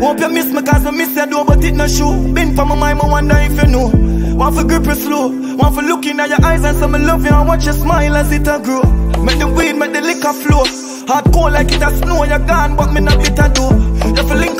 Hope you miss me cause I miss your door, but it no shoe. Been for my mind, I wonder if you know. Want for grip you slow, want for looking at your eyes and some love you and watch you smile as it a grow. Make the weed, make the liquor flow. Hard cold like it a snow, you're gone, but me not bitter do. You feel link up.